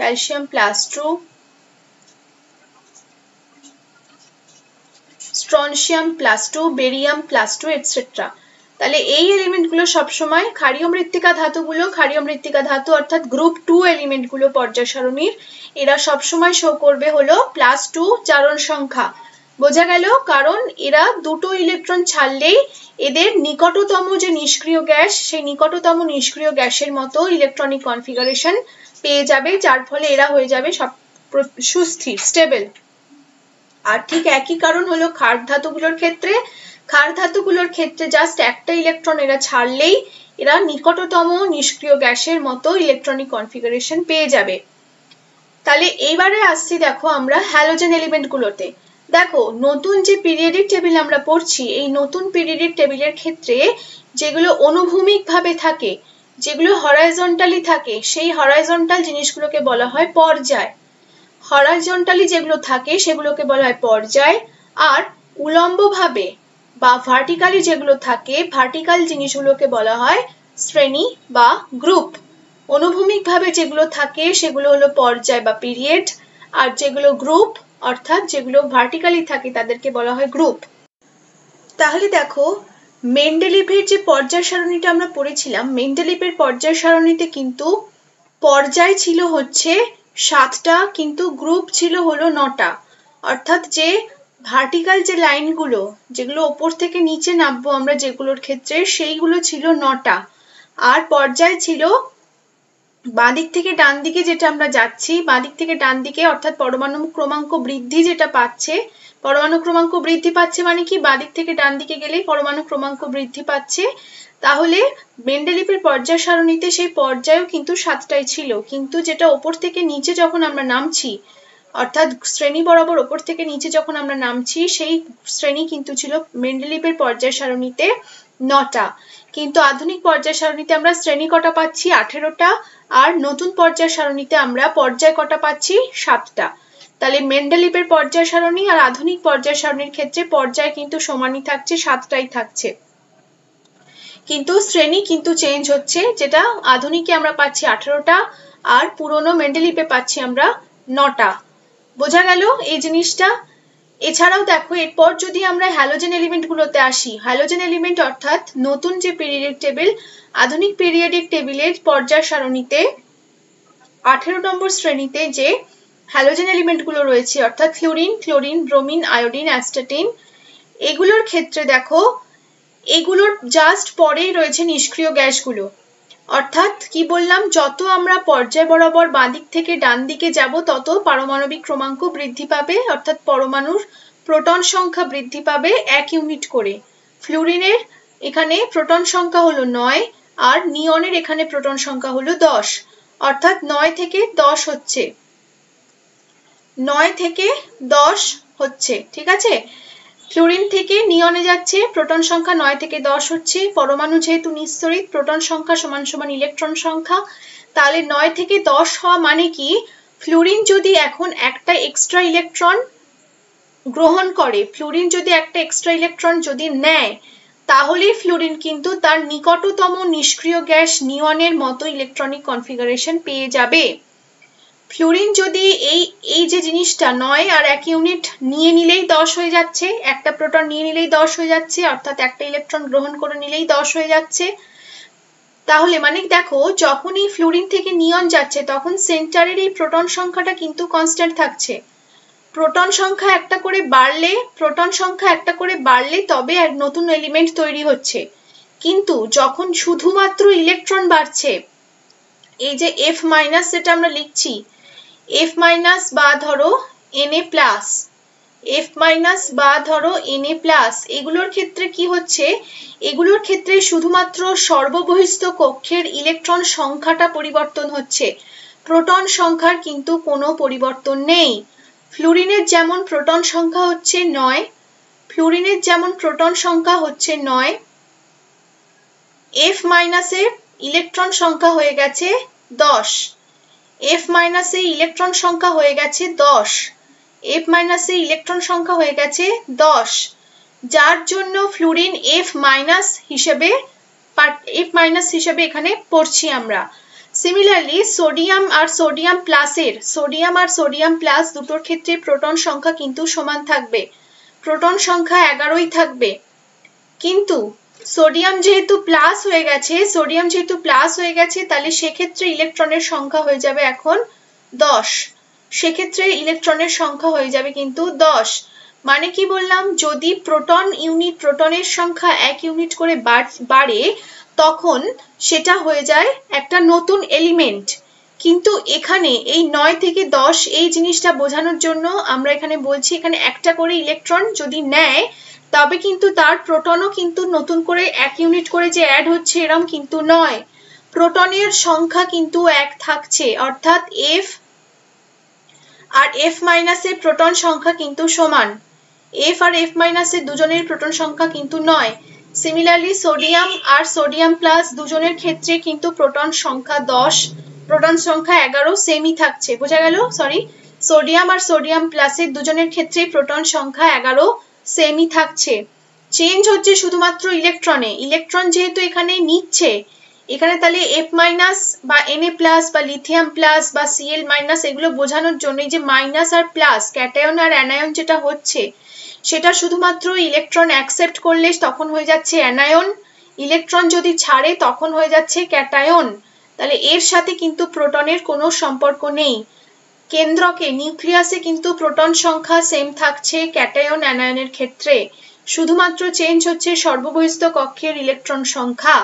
calcium plus two strontium plus two barium plus two etcetera তাহলে এই এলিমেন্টগুলো সব সময় ক্ষারীয় মৃত্তিকা ধাতুগুলো ক্ষারীয় মৃত্তিকা ধাতু অর্থাৎ গ্রুপ টু এলিমেন্টগুলো পর্যায় সারণীর এরা সব সময় শো করবে হলো প্লাস টু চারণ সংখ্যা বোঝা গেল কারণ এরা দুটো ইলেকট্রন ছাড়লেই এদের নিকটতম যে নিষ্ক্রিয় গ্যাস সেই নিকটতম নিষ্ক্রিয় গ্যাসের মতো ইলেকট্রনিক কনফিগারেশন পেয়ে যাবে যার ফলে এরা হয়ে যাবে সব সুস্থির স্টেবল আর ঠিক একই কারণ হলো ক্ষার ধাতুগুলোর ক্ষেত্রে ক্ষার ধাতুগুলোর ক্ষেত্রে জাস্ট একটা ইলেকট্রন এরা ছাড়লেই এরা নিকটতম নিষ্ক্রিয় গ্যাসের মতো ইলেকট্রনিক কনফিগারেশন পেয়ে যাবে তাহলে এইবারে আসছি দেখো আমরা হ্যালোজেন এলিমেন্টগুলোতে দেখো নতুন যে পিরিয়ডিক টেবিল আমরা পড়ছি এই নতুন পিরিয়ডিক টেবিলের ক্ষেত্রে যেগুলো অনুভূমিকভাবে থাকে যেগুলো হরাইজন্টালি থাকে সেই হরাইজন্টাল জিনিসগুলোকে বলা হয় পর্যায় হরাইজন্টালি যেগুলো থাকে সেগুলোকে বলা হয় পর্যায় আর উলম্বভাবে বা ভার্টিক্যালি যেগুলো থাকে ভার্টিক্যাল জিনিসগুলোকে বলা হয় শ্রেণী বা গ্রুপ অনুভূমিকভাবে যেগুলো থাকে সেগুলো হলো পর্যায় বা পিরিয়ড আর যেগুলো গ্রুপ অর্থাৎ যেগুলো ভার্টিক্যালি থাকে তাদেরকে বলা হয় গ্রুপ তাহলে দেখো মেন্ডেলিভের যে পর্যায় সারণীটা আমরা পড়েছিলাম মেন্ডেলিভের পর্যায় সারণীতে কিন্তু পর্যায় ছিল হচ্ছে সাতটা কিন্তু গ্রুপ ছিল হলো নটা অর্থাৎ যে ভার্টিক্যাল যে লাইনগুলো যেগুলো উপর থেকে নিচে নামবো আমরা যেগুলোর ক্ষেত্রে সেইগুলো ছিল নটা আর পর্যায় ছিল বাঁ দিক থেকে ডান দিকে যেটা আমরা যাচ্ছি বাঁ দিক থেকে ডান দিকে অর্থাৎ পরমাণু ক্রমাঙ্ক বৃদ্ধি যেটা পাচ্ছে পরমাণু ক্রমাঙ্ক বৃদ্ধি পাচ্ছে মানে কি বাঁ দিক থেকে ডান দিকে গেলেই পরমাণু ক্রমাঙ্ক বৃদ্ধি পাচ্ছে তাহলে মেন্ডেলিভের পর্যায় সারণীতে সেই পর্যায়ও কিন্তু সাতটাই ছিল কিন্তু যেটা উপর থেকে নিচে যখন আমরা নামছি অর্থাৎ শ্রেণী বরাবর উপর থেকে নিচে যখন আমরা নামছি সেই শ্রেণী কিন্তু ছিল মেন্ডেলিভের পর্যায় সারণীতে নটা কিন্তু আধুনিক পর্যায় সারণীতে আমরা শ্রেণী কটা পাচ্ছি আঠেরোটা আর নতুন পর্যায় সারণীতে আমরা পর্যায় কটা পাচ্ছি সাতটা তাহলে মেন্ডেলিভের পর্যায় সারণী আর আধুনিক পর্যায় সারণীর ক্ষেত্রে পর্যায় কিন্তু সমানই থাকছে সাতটাই থাকছে কিন্তু শ্রেণী কিন্তু চেঞ্জ হচ্ছে যেটা আধুনিকে আমরা পাচ্ছি আঠেরোটা আর পুরনো মেন্ডেলিভে পাচ্ছি আমরা নটা বোঝা গেল এই জিনিসটা এছাড়াও দেখো এরপর যদি আমরা হ্যালোজেন এলিমেন্টগুলোতে আসি হ্যালোজেন এলিমেন্ট অর্থাৎ নতুন যে পিরিয়ডিক টেবিল আধুনিক পিরিয়ডিক টেবিলের পর্যায় সারণীতে আঠেরো নম্বর শ্রেণীতে যে হ্যালোজেন এলিমেন্টগুলো রয়েছে অর্থাৎ fluorine chlorine bromine iodine astatine এগুলোর ক্ষেত্রে দেখো এগুলোর জাস্ট পরেই রয়েছে নিষ্ক্রিয় গ্যাসগুলো অর্থাৎ কি বললাম যত আমরা পর্যায় বরাবর বাঁ দিক থেকে ডান দিকে যাব তত পারমাণবিক ক্রমাঙ্ক বৃদ্ধি পাবে অর্থাৎ পরমাণুর প্রোটন সংখ্যা বৃদ্ধি পাবে এক ইউনিট করে ফ্লুরিনের এখানে প্রোটন সংখ্যা হলো নয় আর নিয়নের এখানে প্রোটন সংখ্যা হলো দশ অর্থাৎ নয় থেকে দশ হচ্ছে নয় থেকে দশ হচ্ছে ঠিক আছে ফ্লুরিন থেকে নিয়নে যাচ্ছে প্রোটন সংখ্যা নয় থেকে দশ হচ্ছে পরমাণু যেহেতু নিঃসরিত প্রোটন সংখ্যা সমান সমান ইলেকট্রন সংখ্যা তাহলে নয় থেকে দশ হওয়া মানে কি ফ্লুরিন যদি এখন একটা এক্সট্রা ইলেকট্রন গ্রহণ করে ফ্লুরিন যদি একটা এক্সট্রা ইলেকট্রন যদি নেয় তাহলে ফ্লুরিন কিন্তু তার নিকটতম নিষ্ক্রিয় গ্যাস নিয়নের মতো ইলেকট্রনিক কনফিগারেশন পেয়ে যাবে ফ্লুরিন যদি এই এই যে জিনিসটা নয় আর এক ইউনিট নিয়ে নিলেই দশ হয়ে যাচ্ছে একটা প্রোটন নিয়ে নিলেই দশ হয়ে যাচ্ছে অর্থাৎ একটা ইলেকট্রন গ্রহণ করে নিলেই দশ হয়ে যাচ্ছে তাহলে মানে দেখো যখনই ফ্লুরিন থেকে নিয়ন যাচ্ছে তখন সেন্টারের এই প্রোটন সংখ্যাটা কিন্তু কনস্ট্যান্ট থাকছে প্রোটন সংখ্যা একটা করে বাড়লে প্রোটন সংখ্যা একটা করে বাড়লে তবে এক নতুন এলিমেন্ট তৈরি হচ্ছে কিন্তু যখন শুধুমাত্র ইলেকট্রন বাড়ছে এই যে এফ মাইনাস যেটা আমরা লিখছি F- বা ধরো Na+ f माइनस বা ধরো na প্লাস এগুলোর ক্ষেত্রে কি হচ্ছে এগুলোর ক্ষেত্রে শুধুমাত্র সর্ববহিস্থ কক্ষের ইলেকট্রন সংখ্যাটা পরিবর্তন হচ্ছে প্রোটন সংখ্যার কিন্তু কোনো পরিবর্তন নেই ফ্লোরিনের যেমন প্রোটন সংখ্যা হচ্ছে নয় ফ্লোরিনের যেমন প্রোটন সংখ্যা হচ্ছে নয় f माइनस এর ইলেকট্রন সংখ্যা হয়ে গেছে দশ f माइनस এর ইলেকট্রন সংখ্যা হয়ে গেছে দশ f माइनस এর ইলেকট্রন সংখ্যা হয়ে গেছে দশ যার জন্য ফ্লোরিন f माइनस হিসেবে f माइनस হিসেবে এখানে পড়ছি আমরা সিমিলারলি সোডিয়াম আর সোডিয়াম প্লাস এর সোডিয়াম আর সোডিয়াম প্লাস দুটোর ক্ষেত্রে প্রোটন সংখ্যা কিন্তু সমান থাকবে প্রোটন সংখ্যা এগারোই থাকবে কিন্তু सोडियम जेहेतु प्लस हो गए सोडियम जेहेतु प्लस हो गए से क्षेत्र में इलेक्ट्रॉन संख्या हो जाए दस से क्षेत्र में इलेक्ट्रॉन संख्या हो जाए किन्तु दस माने कि बोललाम यदि प्रोटन यूनिट प्रोटन संख्या एक यूनिट करे बाड़े तखन सेटा हो जाए एकटा नतून एलिमेंट किन्तु एखाने एई नौ थेके दस एई जिनिसटा बोझानोर जोन्नो आमरा एखाने बोलছি एखाने एकटा करे इलेक्ट्रन जदि नेय तबे किन्तु तार प्रोटोनो किन्तु नतून करे एक यूनिट करे जे एड होच्छे एरम किन्तु नय प्रोटोनेर संख्या किन्तु एक थाकछे अर्थात एफ आर एफ माइनस एर प्रोटन संख्या किन्तु समान एफ आर एफ माइनस एर दुजोनेर प्रोटन संख्या किन्तु नय सिमिलारलि सोडियम आर सोडियम प्लस दुजोनेर क्षेत्रे किन्तु प्रोटन संख्या दस प्रोटन संख्या एगारो सेमी थाकछे बोझा गेलो सरि सोडियम आर सोडियम प्लस एर दुजोनेर क्षेत्रे प्रोटन संख्या एगारो सेमी থাকছে চেঞ্জ হচ্ছে শুধুমাত্র ইলেকট্রনে ইলেকট্রন যেহেতু এখানে নিচ্ছে এখানে তাহলে f- বা na+ বা লিথিয়াম+ বা cl- এগুলো বোঝানোর জন্য যে মাইনাস আর প্লাস ক্যাটায়ন আর অ্যানায়ন যেটা হচ্ছে সেটা শুধুমাত্র ইলেকট্রন অ্যাকসেপ্ট করলে তখন হয়ে যাচ্ছে অ্যানায়ন ইলেকট্রন যদি ছাড়ে তখন হয়ে যাচ্ছে ক্যাটায়ন তাহলে এর সাথে কিন্তু প্রোটনের কোনো সম্পর্ক নেই केंद्रके निউক্লিয়াসে কিন্তু প্রোটন সংখ্যা सेम থাকছে ক্যাটায়ন অ্যানায়নের ক্ষেত্রে শুধুমাত্র চেঞ্জ হচ্ছে সর্ববহিস্থ কক্ষের ইলেকট্রন সংখ্যা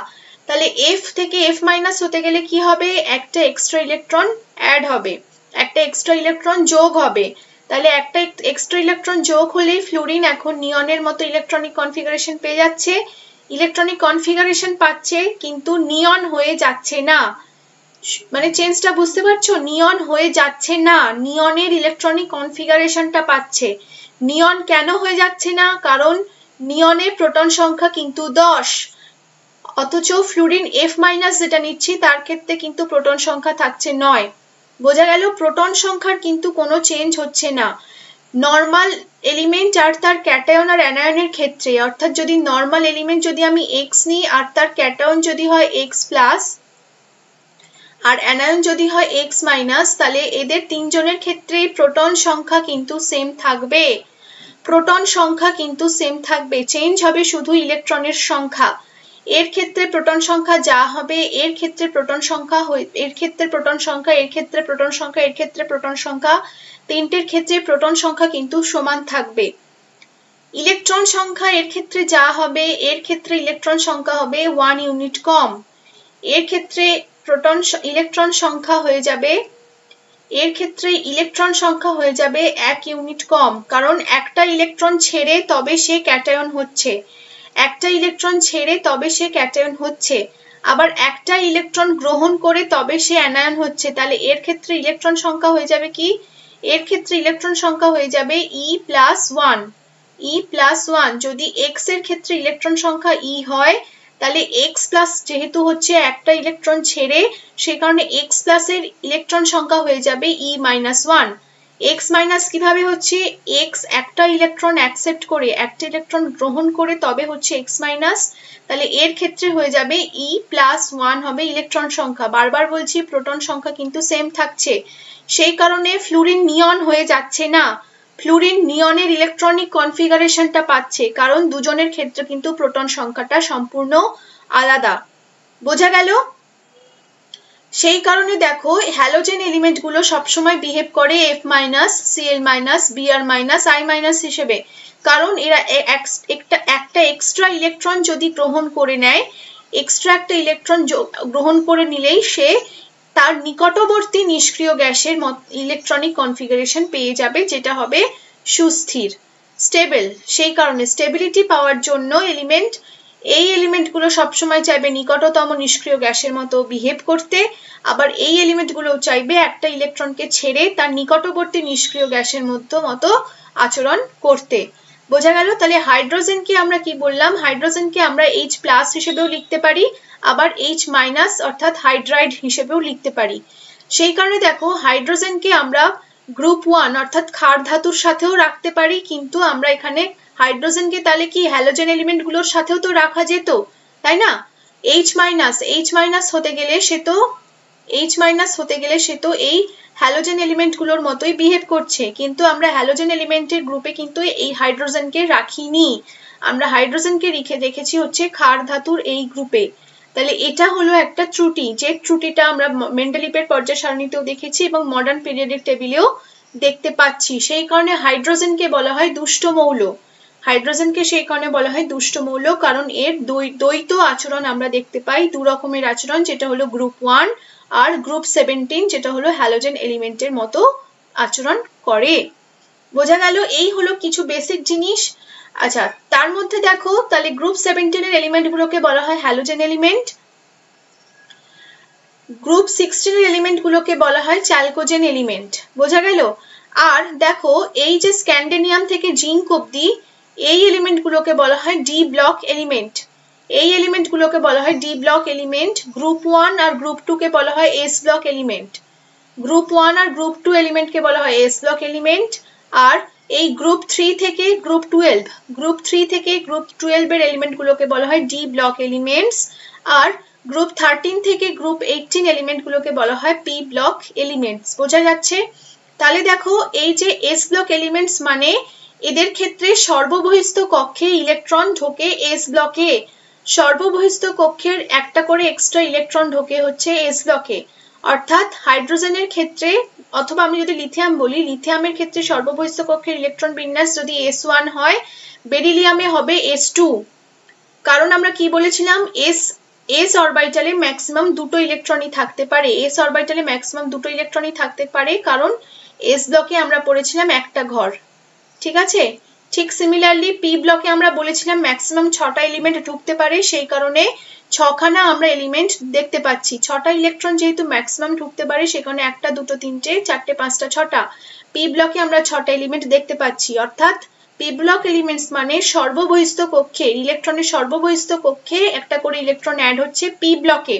তাহলে f থেকে f- হতে গেলে কি হবে একটা এক্সট্রা ইলেকট্রন অ্যাড হবে একটা এক্সট্রা ইলেকট্রন যোগ হবে তাহলে একটা এক্সট্রা ইলেকট্রন যোগ হলেই ফ্লোরিন এখন নিয়নের মতো ইলেকট্রনিক কনফিগারেশন পেয়ে যাচ্ছে ইলেকট্রনিক কনফিগারেশন পাচ্ছে কিন্তু নিয়ন হয়ে যাচ্ছে না মানে চেঞ্জটা বুঝতে পারছো নিয়ন হয়ে যাচ্ছে না নিয়নের ইলেকট্রনিক কনফিগারেশনটা পাচ্ছে নিয়ন কেন হয়ে যাচ্ছে না কারণ নিয়নে প্রোটন সংখ্যা কিন্তু দশ অথচ ফ্লোরিন f- যেটা নিচ্ছি তার ক্ষেত্রে কিন্তু প্রোটন সংখ্যা থাকছে নয় বোঝা গেল প্রোটন সংখ্যার কিন্তু কোনো চেঞ্জ হচ্ছে না নরমাল এলিমেন্ট আর তার ক্যাটায়ন আর অ্যানায়নের ক্ষেত্রে অর্থাৎ যদি নরমাল এলিমেন্ট যদি আমি x নিই আর তার ক্যাটায়ন যদি হয় x+ আর অ্যানায়ন যদি হয় x- তাহলে এদের তিনজনের ক্ষেত্রে প্রোটন সংখ্যা কিন্তু সেম থাকবে প্রোটন সংখ্যা কিন্তু সেম থাকবে চেঞ্জ হবে শুধু ইলেকট্রনের সংখ্যা এর ক্ষেত্রে প্রোটন সংখ্যা যা হবে এর ক্ষেত্রে প্রোটন সংখ্যা এর ক্ষেত্রে প্রোটন সংখ্যা এর ক্ষেত্রে প্রোটন সংখ্যা এর ক্ষেত্রে প্রোটন সংখ্যা তিনটির ক্ষেত্রে প্রোটন সংখ্যা কিন্তু সমান থাকবে ইলেকট্রন সংখ্যা এর ক্ষেত্রে যা হবে এর ক্ষেত্রে ইলেকট্রন সংখ্যা হবে এক ইউনিট কম এর ক্ষেত্রে प्रोटन इलेक्ट्रन संख्या हो जाए एर क्षेत्र इलेक्ट्रन संख्या हो जाए एक यूनिट कम कारण एक इलेक्ट्रन छेड़े तबे से कैटायन होच्छे एक इलेक्ट्रन छेड़े तबे से कैटायन होच्छे आबार एक इलेक्ट्रन ग्रहण करे तबे से अनायन होच्छे ताहले एर क्षेत्र इलेक्ट्रन संख्या हो जाए कि एर क्षेत्र इलेक्ट्रन संख्या हो जाए E plus one E plus one यदि एक्स एर क्षेत्र इलेक्ट्रन संख्या ई है তাহলে x+ যেহেতু হচ্ছে একটা ইলেকট্রন ছেড়ে সেই কারণে x+ এর ইলেকট্রন সংখ্যা হয়ে যাবে e-1 x- কিভাবে হচ্ছে x একটা ইলেকট্রন অ্যাকসেপ্ট করে একটা ইলেকট্রন গ্রহণ করে তবে হচ্ছে x- তাহলে এর ক্ষেত্রে হয়ে যাবে e+1 হবে ইলেকট্রন সংখ্যা বারবার বলছি প্রোটন সংখ্যা কিন্তু সেম থাকছে সেই কারণে ফ্লোরিন নিয়ন হয়ে যাচ্ছে না ফ্লোরিন নিয়নের ইলেকট্রনিক কনফিগারেশনটা পাচ্ছে কারণ দুজনের ক্ষেত্রে কিন্তু প্রোটন সংখ্যাটা সম্পূর্ণ আলাদা বোঝা গেল সেই কারণে দেখো হ্যালোজেন এলিমেন্টগুলো সব সময় বিহেভ করে f-, cl-, br-, i- হিসেবে কারণ এরা একটা একটা এক্সট্রা ইলেকট্রন যদি গ্রহণ করে নেয় এক্সট্রা একটা ইলেকট্রন গ্রহণ করে নিলেই সে তার নিকটবর্তী নিষ্ক্রিয় গ্যাসের ইলেকট্রনিক কনফিগারেশন পেয়ে যাবে যেটা হবে সুস্থির। স্টেবল, সেই কারণে স্টেবিলিটি পাওয়ার জন্য এলিমেন্ট এই এলিমেন্টগুলো সব সময় চাইবে নিকটতম নিষ্ক্রিয় গ্যাসের মতো বিহেভ করতে, আবার এই এলিমেন্টগুলো চাইবে একটা ইলেকট্রনকে ছেড়ে তার নিকটবর্তী নিষ্ক্রিয় গ্যাসের মধ্যে মতো আচরণ করতে। বোঝা গেল? তাহলে হাইড্রোজেনকে আমরা কি বললাম? হাইড্রোজেনকে আমরা H+ হিসেবেও লিখতে পারি, আবার H- অর্থাৎ হাইড্রাইড হিসেবেও লিখতে পারি। সেই কারণে দেখো হাইড্রোজেনকে আমরা গ্রুপ ওয়ান অর্থাৎ ক্ষার ধাতুর সাথেও রাখতে পারি, কিন্তু আমরা এখানে হাইড্রোজেনকে তাহলে কি হ্যালোজেন এলিমেন্টগুলোর সাথেও তো রাখা যেত, তাই না? H-, H- হতে গেলে সে তো H- হতে গেলে সে তো এই হ্যালোজেন এলিমেন্টগুলোর মতোই বিহেভ করছে, কিন্তু আমরা হ্যালোজেন এলিমেন্টের গ্রুপে কিন্তু এই হাইড্রোজেনকে রাখিনি, আমরা হাইড্রোজেনকে রেখে দেখেছি হচ্ছে ক্ষার ধাতুর এই গ্রুপে। তাহলে এটা হলো একটা ত্রুটি, যে ত্রুটিটা আমরা মেন্ডেলিপের পর্যায় সারণীতেও দেখেছি এবং মডার্ন পিরিয়ডিক টেবিলেও দেখতে পাচ্ছি। সেই কারণে হাইড্রোজেনকে বলা হয় দুষ্ট মৌল, হাইড্রোজেনকে সেই কারণে বলা হয় দুষ্ট মৌল, কারণ এর দ্বৈত আচরণ আমরা দেখতে পাই, দু রকমের আচরণ, যেটা হলো গ্রুপ ওয়ান আর গ্রুপ সেভেন্টিন, যেটা হলো হ্যালোজেন এলিমেন্টের মতো আচরণ করে। বোঝা গেল? এই হলো কিছু বেসিক জিনিস। আচ্ছা, তার মধ্যে দেখো তাহলে গ্রুপ সেভেন্টিন এর এলিমেন্টগুলোকে বলা হয় হ্যালোজেন এলিমেন্ট, গ্রুপ সিক্সটিন এর এলিমেন্টগুলোকে বলা হয় চ্যালকোজেন এলিমেন্ট। বোঝা গেল? আর দেখো এই যে স্ক্যান্ডেনিয়াম থেকে জিঙ্ক অবধি এই এলিমেন্টগুলোকে বলা হয় ডি ব্লক এলিমেন্ট, এই এলিমেন্টগুলোকে বলা হয় D block element. Group one আর গ্রুপ টু কে বলা হয় S block element, group one আর গ্রুপ টু এলিমেন্টকে বলা হয় এস ব্লক এলিমেন্ট। আর এই গ্রুপ থ্রি থেকে গ্রুপ টুয়েলভ গ্রুপ থ্রি থেকে গ্রুপ টুয়েলভ এর এলিমেন্টগুলোকে বলা হয় ডি ব্লক এলিমেন্টস, আর গ্রুপ থার্টিন থেকে গ্রুপ এইটিন এলিমেন্টগুলোকে বলা হয় পি ব্লক এলিমেন্টস। বোঝা যাচ্ছে? তাহলে দেখো এই যে এস ব্লক এলিমেন্টস মানে এদের ক্ষেত্রে সর্ববহিস্থ কক্ষে ইলেকট্রন ঢোকে এস ব্লকে, সর্ববহিস্থ কক্ষের একটা করে এক্সট্রা ইলেকট্রন ঢোকে হচ্ছে এস ব্লকে, অর্থাৎ হাইড্রোজেনের ক্ষেত্রে অথবা আমি যদি লিথিয়াম বলি, লিথিয়ামের ক্ষেত্রে সর্ববহিস্থ কক্ষের ইলেকট্রন বিন্যাস যদি এস ওয়ান হয়, বেরিলিয়ামে হবে এস টু, কারণ আমরা কি বলেছিলাম এস এস অরবিটালে ম্যাক্সিমাম দুটো ইলেকট্রনই থাকতে পারে, এস অরবিটালে ম্যাক্সিমাম দুটো ইলেকট্রনই থাকতে পারে, কারণ এস ব্লকে আমরা পড়েছিলাম একটা ঘর। ঠিক আছে? ঠিক সিমিলারলি পি ব্লকে আমরা বলেছিলাম ম্যাক্সিমাম ছটা এলিমেন্ট ঢুকতে পারে, সেই কারণে ছখানা আমরা এলিমেন্ট দেখতে পাচ্ছি, ছটা ইলেকট্রন যেহেতু ম্যাক্সিমাম ঢুকতে পারে সেই কারণে একটা দুটো তিনটে চারটে পাঁচটা ছটা, পি ব্লকে আমরা ছটা এলিমেন্ট দেখতে পাচ্ছি। অর্থাৎ পি ব্লক এলিমেন্টস মানে সর্ববহিস্থ কক্ষে ইলেকট্রনের সর্ববহিস্থ কক্ষে একটা করে ইলেকট্রন অ্যাড হচ্ছে পি ব্লকে।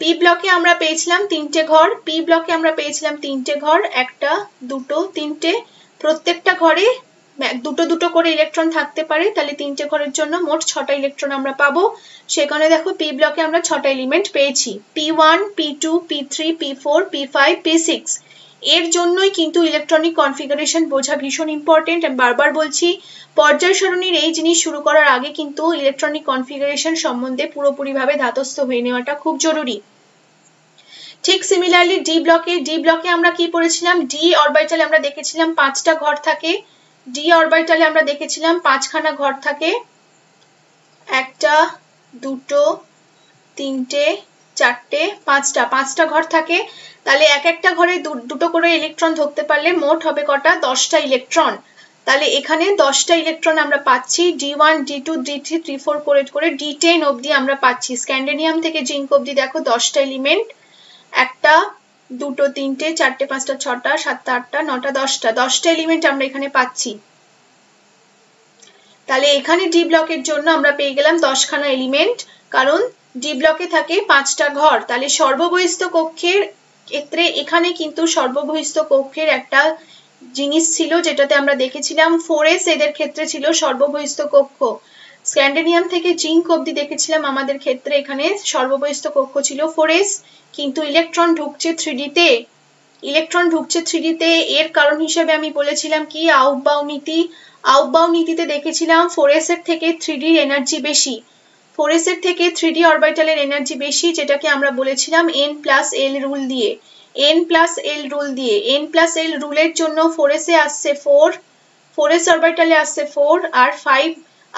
পি ব্লকে আমরা পেয়েছিলাম তিনটে ঘর, পি ব্লকে আমরা পেয়েছিলাম তিনটে ঘর, একটা দুটো তিনটে, প্রত্যেকটা ঘরে দুটো দুটো করে ইলেকট্রন থাকতে পারে, তাহলে তিনটে ঘরের জন্য মোট ছটা ইলেকট্রন আমরা পাবো। সেখানে দেখো পি ব্লকে আমরা ছটা এলিমেন্ট পেয়েছি, P one P two P three P four P five P six. এর জন্যই কিন্তু ইলেকট্রনিক কনফিগারেশন বোঝা ভীষণ ইম্পর্টেন্ট, আমি বারবার বলছি পর্যায় সারণীর এই জিনিস শুরু করার আগে কিন্তু ইলেকট্রনিক কনফিগারেশন সম্বন্ধে পুরোপুরিভাবে ধাতস্থ হয়ে নেওয়াটা খুব জরুরি। ঠিক সিমিলারলি ডি ব্লকে ডি ব্লকে আমরা কি পড়েছিলাম, ডি অরবিটালে আমরা দেখেছিলাম পাঁচটা ঘর থাকে, ডি অরবিটালে আমরা দেখেছিলাম পাঁচখানা ঘর থাকে, একটা দুটো তিনটে চারটে পাঁচটা, পাঁচটা ঘর থাকে, তাহলে এক একটা ঘরে দুটো করে ইলেকট্রন ধরতে পারলে মোট হবে কটা, দশটা ইলেকট্রন। তাহলে এখানে দশটা ইলেকট্রন আমরা পাচ্ছি, D one D two D three D four করে করে ডি টেন অবধি আমরা পাচ্ছি। স্ক্যান্ডেনিয়াম থেকে জিঙ্ক অবধি দেখো দশটা এলিমেন্ট, একটা দুটো তিনটে চারটে পাঁচটা ছটা সাতটা আটটা নটা দশটা, দশটা এলিমেন্ট আমরা এখানে পাচ্ছি। তাহলে এখানে ডি ব্লকের জন্য আমরা পেয়ে গেলাম দশখানা এলিমেন্ট, কারণ ডি ব্লকে থাকে পাঁচটা ঘর, তাহলে সর্ববহিস্থ কক্ষের ক্ষেত্রে এখানে কিন্তু সর্ববহিস্থ কক্ষের একটা জিনিস ছিল যেটাতে আমরা দেখেছিলাম ফোর এস এদের ক্ষেত্রে ছিল সর্ববহিস্থ কক্ষ, স্ক্যান্ডেনিয়াম থেকে জিঙ্ক অবধি দেখেছিলাম আমাদের ক্ষেত্রে এখানে সর্ববহিস্থ কক্ষ ছিল ফোর এস, কিন্তু ইলেকট্রন ঢুকছে থ্রিডিতে, ইলেকট্রন ঢুকছে থ্রিডিতে এর কারণ হিসেবে আমি বলেছিলাম কি আউটবাউ নীতি, আউটবাউ নীতিতে দেখেছিলাম ফোর এস এর থেকে থ্রিডি এনার্জি বেশি, ফোর এস এর থেকে থ্রিডি অরবিটালের এনার্জি বেশি, যেটাকে আমরা বলেছিলাম এন প্লাস এল রুল দিয়ে, এন প্লাস এল রুল দিয়ে এন প্লাস এল রুলের জন্য ফোর এস এ আসছে ফোর, ফোর এস অরবিটালে আসছে ফোর আর ফাইভ,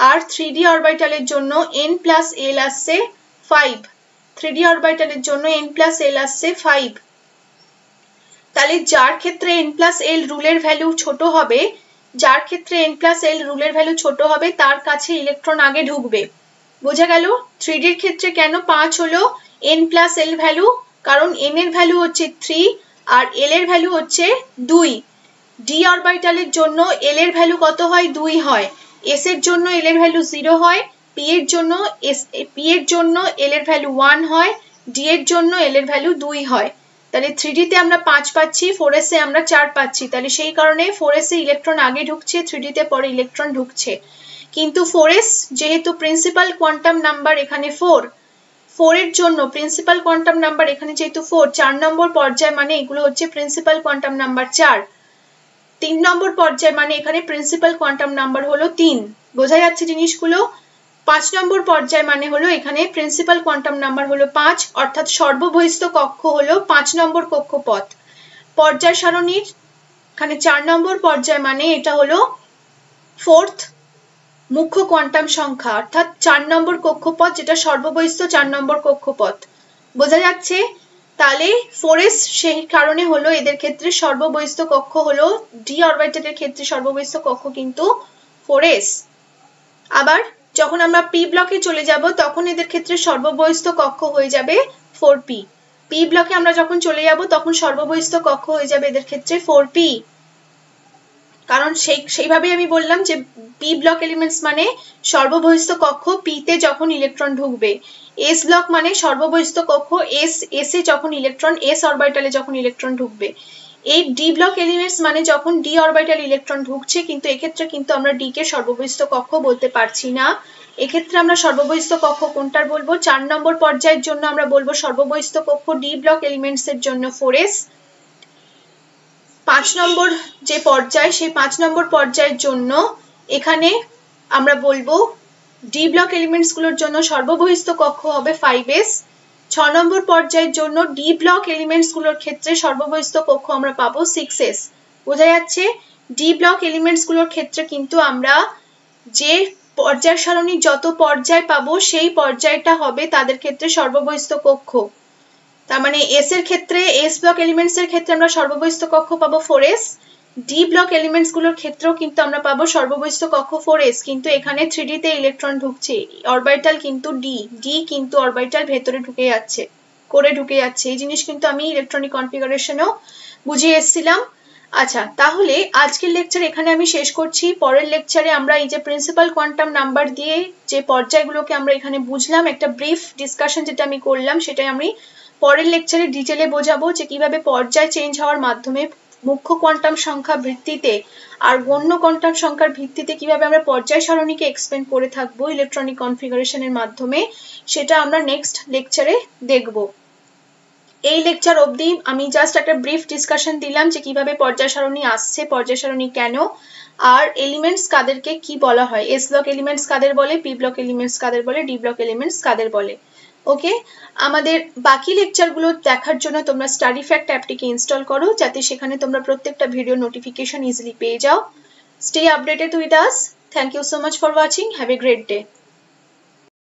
আর থ্রিডি অরবিটালের জন্য এন প্লাস এল আসছে ফাইভ, থ্রিডি অরবিটালের জন্য এন প্লাস এল আসছে ফাইভ। তাহলে যার ক্ষেত্রে এন প্লাস এল রুলের ভ্যালু ছোট হবে, जार क्षेत्रे एन प्लस एल रूलेर भ्यालू छोटो हबे तार काछे इलेक्ट्रन आगे ढुकबे। बोझा गेल थ्री डी क्षेत्रे केन पाँच हलो एन प्लस एल भ्यालू कारण एन एर भ्यालू होच्छे थ्री और एल एर भ्यालू होच्छे दुई। डी अर्बिटालेर जोन्नो एल एर भ्यालू कत हय दुई हय। एस एर जोन्नो एल एर भ्यालू जिरो हय। पी एर जोन्नो एस पी एर जोन्नो एल एर भ्यालू वन हय। डी एर जोन्नो एल एर भ्यालू दुई हय। তাহলে थ्री डी তে আমরা पाँच পাচ্ছি, फोर s এ আমরা चार পাচ্ছি। তাহলে সেই কারণে फोर s এ ইলেকট্রন আগে ঢুকছে, थ्री डी তে পরে ইলেকট্রন ঢুকছে। কিন্তু फोर s যেহেতু প্রিন্সিপাল কোয়ান্টাম নাম্বার এখানে फोर, फोर এর জন্য প্রিন্সিপাল কোয়ান্টাম নাম্বার এখানে যেহেতু फोर, चार নম্বর পর্যায় মানে এগুলো হচ্ছে প্রিন্সিপাল কোয়ান্টাম নাম্বার चार। तीन নম্বর পর্যায় মানে এখানে প্রিন্সিপাল কোয়ান্টাম নাম্বার হলো तीन। বোঝা যাচ্ছে জিনিসগুলো? पाँच নম্বর পর্যায় মানে হলো এখানে প্রিন্সিপাল কোয়ান্টাম নাম্বার হলো পাঁচ, অর্থাৎ সর্ববহিস্থ কক্ষ হলো পাঁচ নম্বর কক্ষপথ। পর্যায় সারণীর এখানে চার নম্বর পর্যায় মানে এটা হলো ফোর্থ মুখ্য কোয়ান্টাম সংখ্যা, অর্থাৎ চার নম্বর কক্ষপথ যেটা সর্ববহিস্থ চার নম্বর কক্ষপথ। বোঝা যাচ্ছে? তাহলে ফোর s সেই কারণে হলো এদের ক্ষেত্রে সর্ববহিস্থ কক্ষ হলো ডি অরবিটালের ক্ষেত্রে সর্ববহিস্থ কক্ষ কিন্তু ফোর s। আবার যখন আমরা পি ব্লকে চলে যাব তখন এদের ক্ষেত্রে সর্ববহিস্থ কক্ষ হয়ে যাবে ফোর p। পি ব্লকে আমরা যখন চলে যাব তখন সর্ববহিস্থ কক্ষ হয়ে যাবে এদের ক্ষেত্রে ফোর p, কারণ সেই সেইভাবেই আমি বললাম যে পি ব্লক এলিমেন্টস মানে সর্ববহিস্থ কক্ষ p তে যখন ইলেকট্রন ঢুকবে। s ব্লক মানে সর্ববহিস্থ কক্ষ s s এ যখন ইলেকট্রন s অরবিটালে যখন ইলেকট্রন ঢুকবে। এই ডি ব্লক এলিমেন্টস মানে যখন ডি অরবিটাল ইলেকট্রন ঢুকছে, কিন্তু এক্ষেত্রে কিন্তু আমরা ডি কে সর্ববহিস্থ কক্ষ বলতে পারছি না। এক্ষেত্রে আমরা সর্ববহিস্থ কক্ষ কোনটার বলবো? চার নম্বর পর্যায়ের জন্য আমরা বলবো সর্ববহিস্থ কক্ষ ডি ব্লক এলিমেন্টস এর জন্য ফোর s। পাঁচ নম্বর যে পর্যায় সেই পাঁচ নম্বর পর্যায়ের জন্য এখানে আমরা বলবো ডি ব্লক এলিমেন্টস গুলোর জন্য সর্ববহিস্থ কক্ষ হবে ফাইভ s। ছয় নম্বর পর্যায়ের জন্য ডি ব্লক এলিমেন্টস গুলোর ক্ষেত্রে সর্ববহিস্থ কক্ষ আমরা পাবো সিক্স s। বোঝা যাচ্ছে? ডি ব্লক এলিমেন্টস গুলোর ক্ষেত্রে কিন্তু আমরা যে পর্যায় সারণী যত পর্যায় পাবো সেই পর্যায়টা হবে তাদের ক্ষেত্রে সর্ববহিস্থ কক্ষ। তার মানে এস এর ক্ষেত্রে এস ব্লক এলিমেন্টস এর ক্ষেত্রে আমরা সর্ববহিস্থ কক্ষ পাবো four s। D block elements গুলোর ক্ষেত্রেও কিন্তু আমরা পাবো সর্ববহিস্থ কক্ষ ফোর s, কিন্তু এখানে থ্রি d তে ইলেকট্রন ঢুকছে, অরবিটাল কিন্তু ডি ডি কিন্তু অরবিটাল ভেতরে ঢুকে যাচ্ছে করে ঢুকে যাচ্ছে। এই জিনিস কিন্তু আমি ইলেকট্রনিক কনফিগারেশনেও বুঝিয়ে এসেছিলাম। আচ্ছা, তাহলে আজকের লেকচার এখানে আমি শেষ করছি। পরের লেকচারে আমরা এই যে প্রিন্সিপাল কোয়ান্টাম নাম্বার দিয়ে যে পর্যায়গুলোকে আমরা এখানে বুঝলাম, একটা ব্রিফ ডিসকাশন যেটা আমি করলাম, সেটাই আমি পরের লেকচারে ডিটেলে বোঝাবো যে কিভাবে পর্যায় চেঞ্জ হওয়ার মাধ্যমে মুখ্য কোয়ান্টাম সংখ্যা ভিত্তিতে আর গণ্য কোয়ান্টাম সংখ্যার ভিত্তিতে কিভাবে আমরা পর্যায় সারণীকে এক্সপ্যান্ড করে থাকবো ইলেকট্রনিক কনফিগারেশনের মাধ্যমে, সেটা আমরা নেক্সট লেকচারে দেখব। এই লেকচার অবধি আমি জাস্ট একটা ব্রিফ ডিসকাশন দিলাম যে কিভাবে পর্যায় সারণী আসছে, পর্যায় সারণী কেন, আর এলিমেন্টস কাদেরকে কি বলা হয়, এস ব্লক এলিমেন্টস কাদের বলে, পি ব্লক এলিমেন্টস কাদের বলে, ডি ব্লক এলিমেন্টস কাদের বলে। ওকে, আমাদের বাকি লেকচারগুলো দেখার জন্য তোমরা স্টাডিফ্যাক্ট অ্যাপটিকে ইনস্টল করো, যাতে সেখানে তোমরা প্রত্যেকটা ভিডিও নোটিফিকেশন ইজিলি পেয়ে যাও। Stay updated with us. Thank you so much for watching. Have a great day.